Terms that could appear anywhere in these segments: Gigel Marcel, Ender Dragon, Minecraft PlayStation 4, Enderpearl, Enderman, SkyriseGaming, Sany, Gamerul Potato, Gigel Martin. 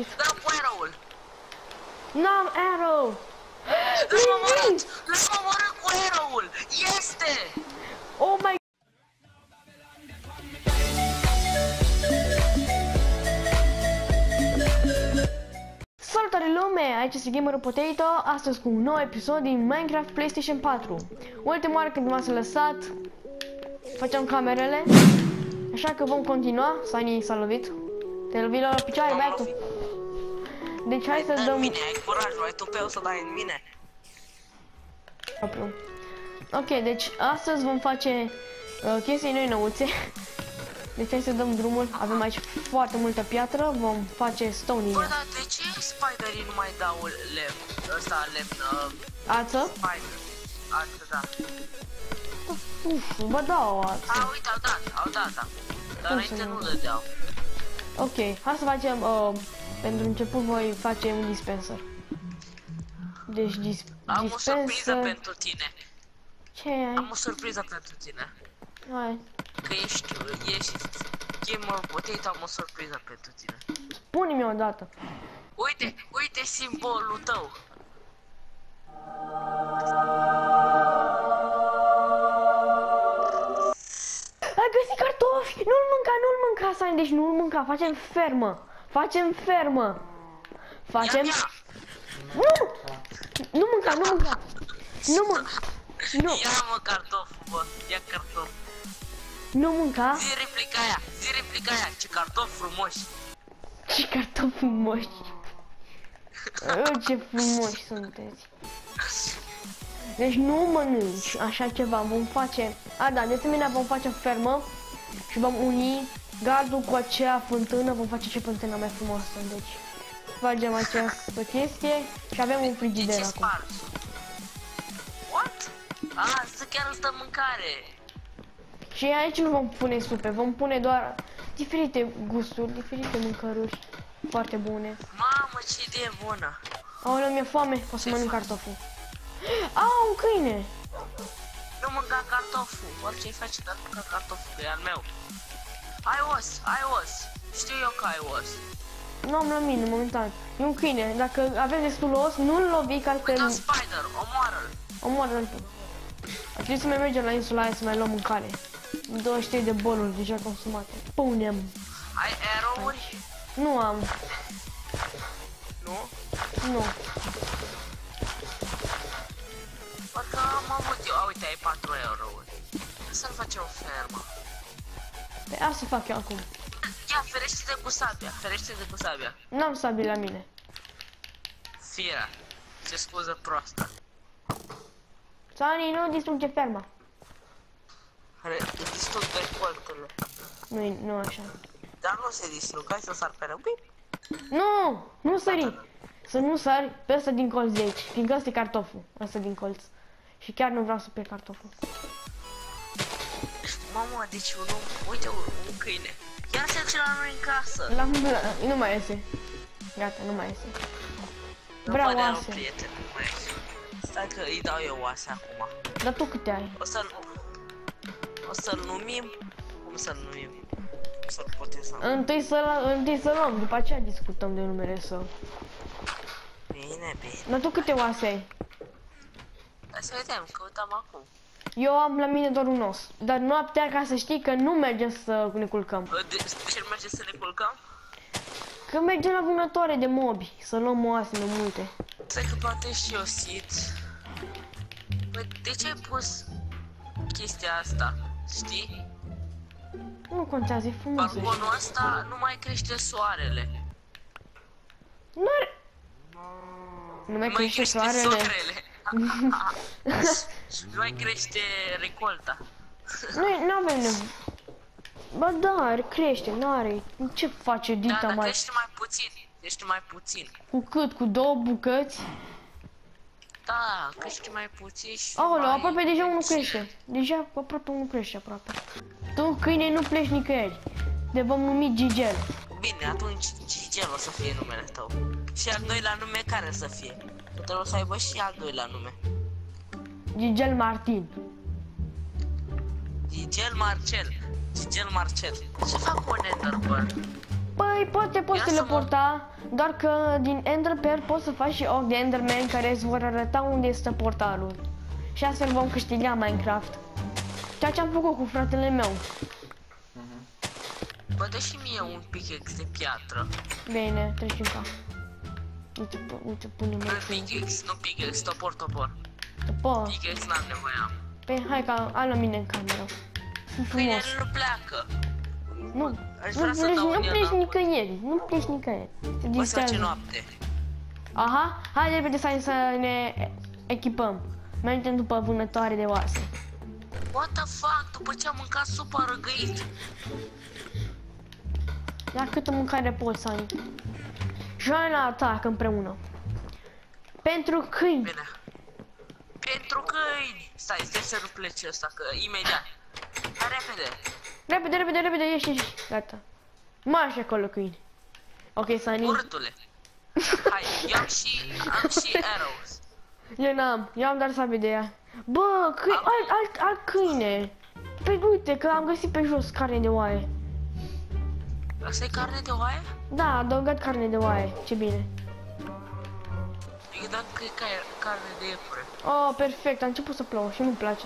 Dă arrow-ul! N-am arrow! L-am omorât! L-am omorât cu arrow-ul! Este! Oh my... Salutare lume! Aici este Gamerul Potato, astăzi cu un nou episod din Minecraft PlayStation 4. Ultima oară când m-ați lăsat, făceam camerele, așa că vom continua. Sany s-a lovit. Te-ai lovit la picioare, băiatul. Deci hai să dăm... Mine, ai curajul, ai tupeu să dai în mine. Ok, deci astăzi vom face chestii noi nouțe. Deci hai să dăm drumul, avem aici foarte multă piatră, vom face stone-ine. Bă, dar de ce spiderii nu mai dau lemn, ăsta lemn... Ață? Ață, da. Uf, vă dau ață. A, uite, au dat. Dar înainte nu le dau. Ok, hai să facem, pentru început voi face un dispenser. Deci Am o surpriză pentru tine. Ce ai? Am o surpriză pentru tine. Hai. Că ești Gamerul Potato, am o surpriză pentru tine. Spune-mi o dată. Uite simbolul tău. Ai găsit cartofi! Nu-l mânca, Sany, deci nu-l mânca, facem fermă. Nu! Nu mânca! Nu! Ia-mă cartoful, bă, ia cartof. Nu mânca? Zi replica aia, ce cartofi frumoși! Ce frumoși sunteți! Deci nu mănânci așa ceva, vom face... A, da, de asemenea vom face fermă și vom uni gardul cu acea fântână, vom face ce fântână mai frumoasă, deci... Facem această chestie și avem un frigider acum. What? Ah, chiar stă mâncare! Și aici nu vom pune supe, vom pune doar diferite gusturi, diferite mâncăruri foarte bune. Mamă, ce idee bună! Aoleu, mi-e foame, o să mănânc cartoful. Au, un câine! Nu mânca cartoful, orice-i face, dar mânca cartoful, că e al meu. Ai os, știu eu că ai os. Nu am la mine, momentan. E un câine, dacă avem destul os, nu-l lovi ca altfel... Uite-o spider, omoară-l! Omoară-l tu. Ar trebui să mai mergem la insula aia să mai luăm mâncare. 23 de boluri deja consumate. Punem. Ai arrow-uri? Nu am. Nu? Parcă am avut eu. A, uite, ai 4 arrow-uri. Să-l facem o fermă. Pe asta fac eu acum. Ia, ferește-te cu sabia. N-am sabie la mine. Fiera, ce scuză proastă. Sany, nu distruge ferma. Distrug recoltele. Nu așa. Dar nu se distrug, hai să sar pe răbit. Nu sări. Să nu sari pe ăsta din colț de aici, fiindcă ăsta e cartoful, ăsta din colț. Și chiar nu vreau să pierd cartoful. Mama, deci un om, uite un câine. Iar se duce la noi în casă. Nu mai iese. Gata, nu mai iese. Vreau oase. Stai că îi dau eu oase acum. Dar tu câte ai? O să-l numim? Cum să-l numim? Să-l putem să Întâi să-l luăm, după aceea discutăm de numele său. Bine. Dar tu câte oase ai? Hai să vedem, căutăm acum. Eu am la mine doar un os. Dar noaptea, ca să știi că nu mergem să ne culcăm. De ce nu mergem să ne culcăm? Că mergem la vânătoare de mobi, să luăm oasele multe. Stai că poate și eu sit. Bă, de ce ai pus chestia asta? Știi? Nu contează, e frumos. Balconul ăsta nu mai crește soarele. Nu mai crește soarele. Nu mai crește recolta. Noi n-avem nevoie. Ba da, crește, n-are. Ce face dita mai? Da, crește mai puțin. Cu cât? Cu 2 bucăți? Da, crește mai puțin și aproape deja unul crește. Tu, câine, nu pleci nicăieri. Te vom numi Gigel. Bine, atunci Gigel o să fie numele tău. Și al doilea nume care să fie? Că trebuie să aibă și al doilea nume. Gigel Martin. Gigel Marcel. Ce fac cu un Enderpearl? Păi, poți teleporta, doar că din Enderpearl poți să faci și ochi de Enderman care îți vor arăta unde este portalul. Și astfel vom câștiga Minecraft. Ceea ce am făcut cu fratele meu. Bă, dă și mie un pickaxe de piatră. Bine, trecem ca. Uite, punem... Pickaxe, nu pickaxe, topor. Topor? Pickaxe n-am nevoie am. Păi, hai ca, ai la mine în cameră. Pâine nu pleacă. Nu pleci nicăieri. Te distrează. Face noapte. Aha, hai repede să ne echipăm. Mergem după vânătoare de oase. What the fuck? După ce am mâncat supă răgăit. Dar câtă mâncare poți, Sany? Joana la atac împreună. Pentru câini. Bine. Pentru câini. Stai, să nu pleci ăsta, că imediat. Hai, repede. Repede, ieși. Gata. Marș acolo, câini. Ok, Sany. Urâtule. Hai, am și arrows. Eu n-am, doar sabie de ea. Bă, alt câine. Păi uite că am găsit pe jos carne de oaie. Asta e carne de oaie? Da, a adăugat carne de oaie, ce bine. Eu dacă e carne de iepure. Oh, perfect, a început să plouă și nu-mi place.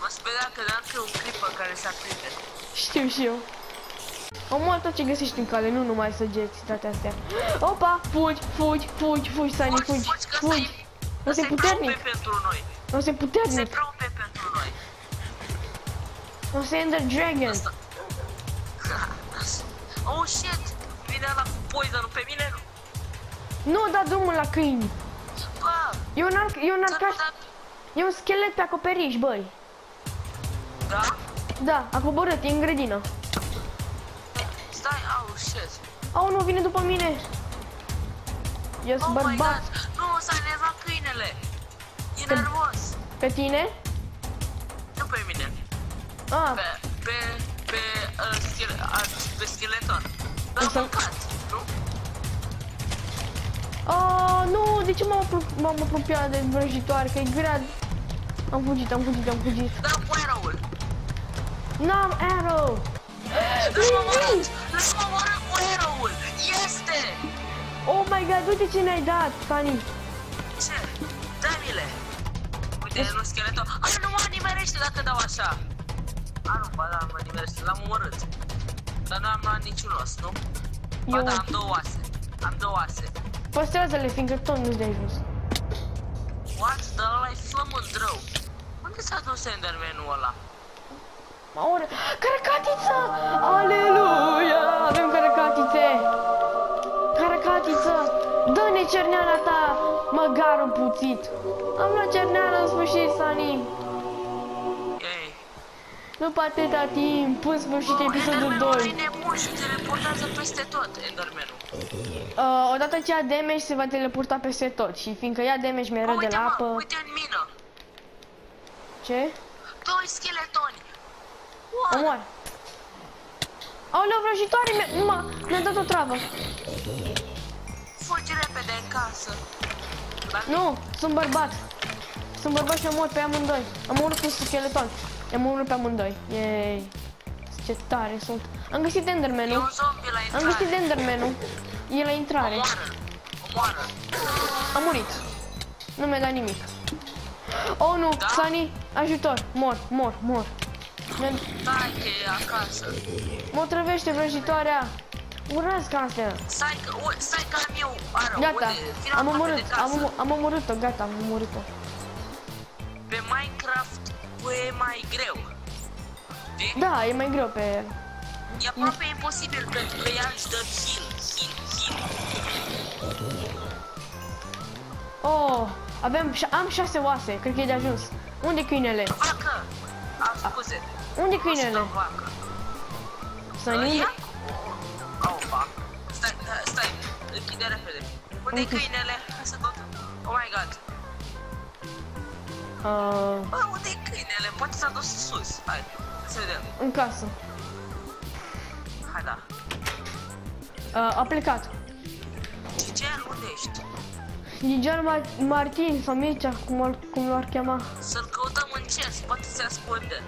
M-a speriat că dacă e un clipă care s-a crede. Știu și eu. Omor tot ce găsești în cale, nu numai săgeți toate astea. Opa, fugi, Sany, fugi. Asta e puternic pentru noi. Asta e puternic. Se trompe pentru noi. Asta e Ender Dragon. Oh shit! Vine ăla cu poison-ul pe mine, nu? Nu, da drumul la câini. Bă! E un schelet pe acoperiș, băi. Da? Da, a coborât, e în grădină. Stai, oh shit. Au, nu, vine după mine. Eu sunt bărbat. Nu, s-a enervat câinele. E nervos. Pe tine? Nu pe mine. Ah. Pe scheleton. L-am mâncat, nu? Nu, de ce m-am apropiat de vrăjitoare? Că e grea. Am fugit. Dă-mi cu arrow-ul. N-am arrow. L-am omorât cu arrow-ul. Este! Oh my god, uite ce ne-ai dat, Sany. Ce? Dă-mi-le. Uite, nu scheleton. Ai, nu mă nimerește dacă dau așa. Da, mă nimerește, l-am omorât. Dar nu am luat niciun os, nu? Ba da, am două oase. Păstrează-le, fiindcă tot nu-ți dai jos. What? Dar ăla-i flământ rău. Unde s-a dus Enderman-ul ăla? Maure... Caracatiță! Aleluia! Avem caracatițe! Caracatiță! Dă-ne cerneala ta, măgarul puțit! Am luat cerneala în sfârșit, Sany! După atâta timp, în sfârșit episodul 2. Nebun și teleportează peste tot, Enderman-ul. Odată ce ia damage se va teleporta peste tot și fiindcă ia damage mereu de la apă. Uite în mină. Ce? Doi scheletoni. Omor. Aoleu, vrăjitoare mi-a dat o travă. Fugi repede în casă. Nu, sunt bărbat. Sunt bărbat și omor pe amândoi. Omor cu scheleton. Am urât pe amândoi. Yay. Ce tare sunt. Am găsit Enderman-ul. E la intrare. Omoară. Am murit. Nu mi-a dat nimic. Oh nu, da? Sany, ajutor. Mor. Stai că e acasă. Mă trăvește vrăjitoarea. Urăsc astea. Stai că am eu arău. Gata, am omorât-o, gata, Pe Minecraft e mai greu. De? Da, e mai greu pe... E aproape imposibil pentru că ea își dă heal. Oh, am 6 oase, cred că e de ajuns. Unde câinele? Vacă! Am scuze. Unde câinele? Sany? Opa. Stai, închide repede. Unde câinele? Asta tot. Oh my god. Bă, unde-i câinele? Poate s-a dus sus. Hai, să vedem. În casă. Hai, da. A plecat. Gigel, unde ești? Gigel Martin sau Mircea, cum l-ar chema. Să-l căutăm în chest, poate se ascunde.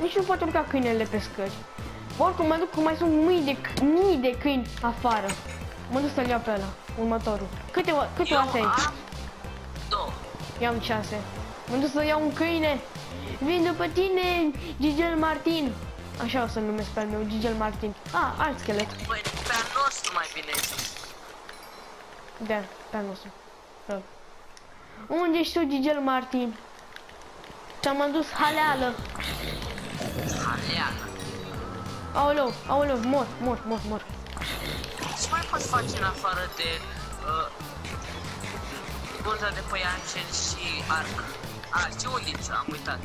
Nici nu poate urca câinele pe scări. Oricum mă duc, cum mai sunt mii de câini afară. Mă duc să-l iau pe ăla, următorul. Câte oase ai? 2. I-am 6. Mă duc să iau un câine. Vin după tine, Gigel Martin. Așa o să-l numesc pe al meu, Gigel Martin. A, alt schelet. Păi, pe al nostru mai bine ai zis. Da, pe al nostru. Da. Unde ești tu, Gigel Martin? Ți-am adus haleală. Haleală. Aoleu, aoleu, mor. Ce mai poți face în afară de gunza de păianjen și arc? A, și uliță, am uitat.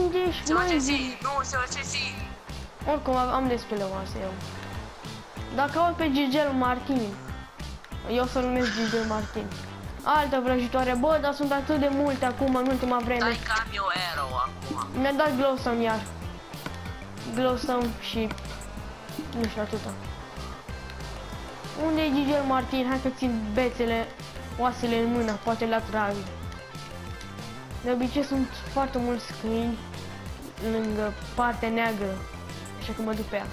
Unde ești, se face zi, nu, se face zi. Oricum am destule oase eu. Dacă au pe Gigel Martin, eu o să-l numesc Gigel Martin. Altă vrăjitoare, bă, dar sunt atât de multe acum, în ultima vreme. Dai cam eu arrow acum. Mi-a dat glowstone iar. Glowstone și... nu știu, atâta. Unde e Gigel Martin? Hai că țin bețele, oasele în mână, poate le atrag. De obicei sunt foarte mulți câini lângă partea neagră, așa că mă duc pe ea.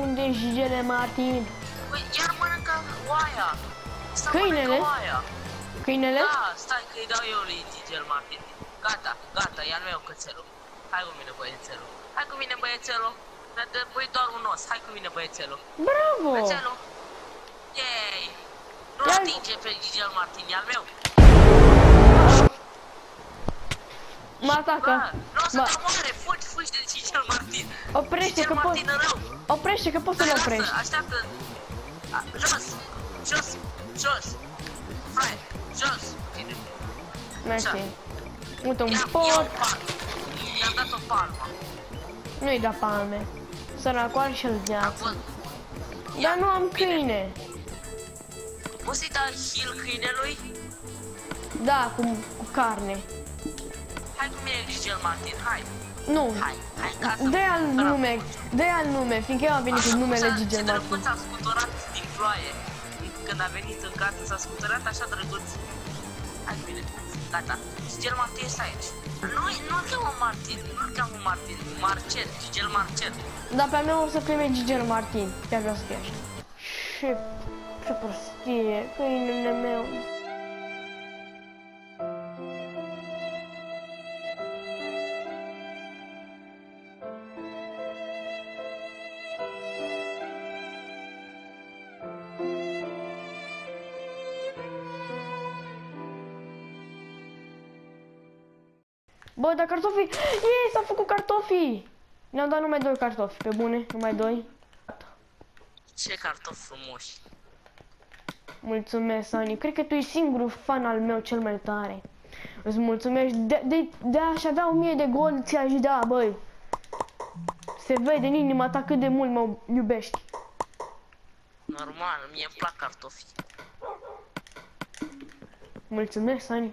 Unde e Gigel Martin? Păi iar mănâncă oaia. Câinele? Câinele? Da, stai că îi dau eu lui Gigel Martin. Gata, gata, ia nu eu cățelul. Hai cu mine, băiețelul. Hai cu mine, băiețelul. Dar pui doar un os. Hai cu mine, băiețelul. Bravo! Băiețelul. Yay! Nu atinge pe Gigel Martin, e al meu. Mă atacă. Nu o să te omoare, fugi de Gigel Martin. Oprește că poți. Oprește că poți să-l oprești. Așteaptă. Jos! Hai! Jos! Mersi! Uite un pot! I-am dat o palmă! Nu-i da palme! Săracoar și-l geață! Dar nu am câine! Poți să-i dai heal câinelui? Da, cu carne! Hai cu mine, Gigel Martin, hai! Nu! Dă-i al nume, fiindcă eu am venit cu numele Gigel Martin! Așa cum s-a scuturat din ploaie! Când a venit în casă, s-a scuturat așa drăguț. Hai bine, gata. Gigel Martin este aici. Nu-l cheamă Martin, nu-l cheamă Martin. Marcel, Gigel Marcel. Dar pe-a mea o să creme Gigel Martin. Chiar vreau să fie așa. Ce prostie, câinele meu. Bă, dar cartofii! Ei, s-au făcut cartofii! Ne-au dat numai 2 cartofi, pe bune, numai 2. Ce cartofi frumoși! Mulțumesc, Sany, cred că tu ești singurul fan al meu cel mai tare. Îți mulțumesc, de aș avea 1000 de gol, ți-aș da, băi! Se vede în inima ta cât de mult mă iubești. Normal, mie-mi plac cartofii. Mulțumesc, Sany.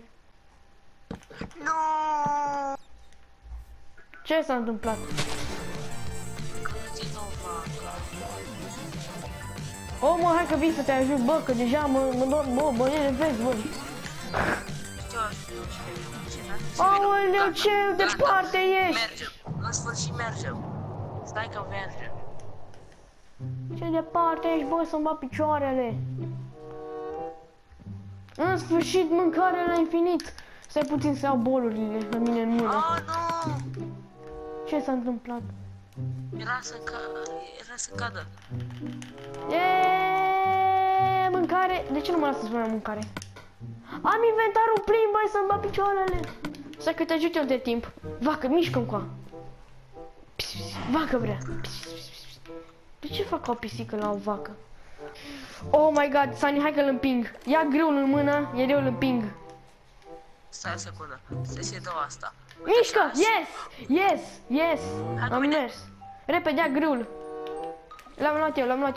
Nooo! Ce s-a întâmplat? O, mă, hai că vii să te ajut, bă, că deja mă dor, bă, băiere, vezi, bă! Aoleu, ce departe ești! Mergem, în sfârșit mergem! Stai că mergem! Ce departe ești, bă, să-mi bat picioarele! În sfârșit, mâncarea la infinit! Stai puțin să iau bolurile la mine în mână. Oh, nu! Ce s-a întâmplat? Era să cadă. Eee, mâncare! De ce nu mă lasă să spunem mâncare? Am inventarul plin, băi, să-mi bat picioarele! Să că te ajut eu de timp. Vacă, mișcă-mi coa. Vacă vrea. De ce fac o pisică la o vacă? Oh my god, Sany, hai că-l împing. Ia greul în mână, iar eu îl împing. Stai o secundă, să-i dau asta. Mișcă! Yes! Yes! Yes! Am mers! Repede, ia grâul! L-am luat eu!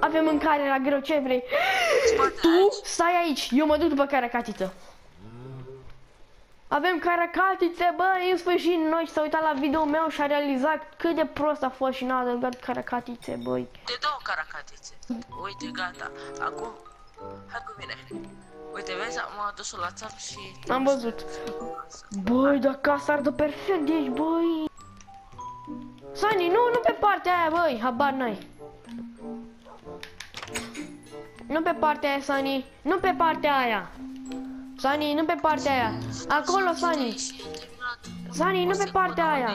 Avem mâncare la grâu, ce vrei? Tu stai aici, eu mă duc după caracatiță! Avem caracatițe, bă, în sfârșit noi s-a uitat la video-ul meu și a realizat cât de prost a fost și n-a adăugat caracatițe, băi! De două caracatițe! Uite, gata, acum, hai cu mine! Uite, vezi, m-a adus-o la țară și... Am văzut. Băi, dar casa ardă perfect de aici, băi. Sany, nu pe partea aia, băi, habar n-ai. Nu pe partea aia, Sany. Nu pe partea aia. Sany, nu pe partea aia. Acolo, Sany. Sany, nu pe partea aia.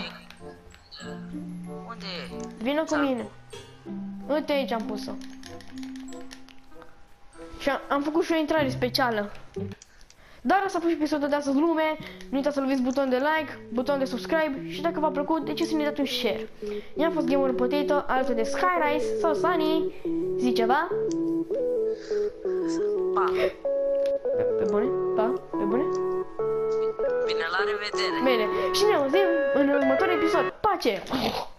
Unde e? Vină cu mine. Uite, aici am pus-o. Și am făcut și o intrare specială. Dar asta a fost episodul de astăzi, lume. Nu uitați să loviți buton de like, buton de subscribe și dacă v-a plăcut, de ce să ne dați un share. Eu am fost Gamerul Potato, alături de SkyriseGaming sau Sany. Zici ceva? Pa! Pe bune? Pa! Pe bune? Bine, la revedere! Bine, și ne auzim în următorul episod. Pace!